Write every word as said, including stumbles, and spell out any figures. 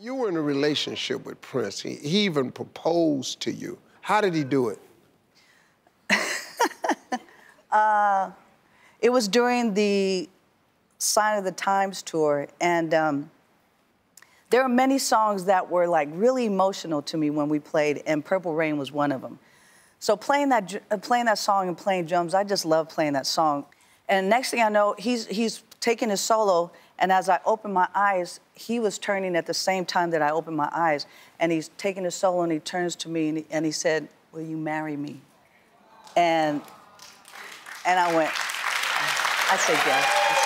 you were in a relationship with Prince. He, he even proposed to you. How did he do it? uh, it was during the Sign of the Times tour, and um, there are many songs that were like really emotional to me when we played, and Purple Rain was one of them. So playing that, uh, playing that song and playing drums, I just love playing that song. And next thing I know, he's, he's taking his solo, and as I opened my eyes, he was turning at the same time that I opened my eyes, and he's taking his solo, and he turns to me, and he, and he said, "Will you marry me?" And, and I went, I said, "Yes."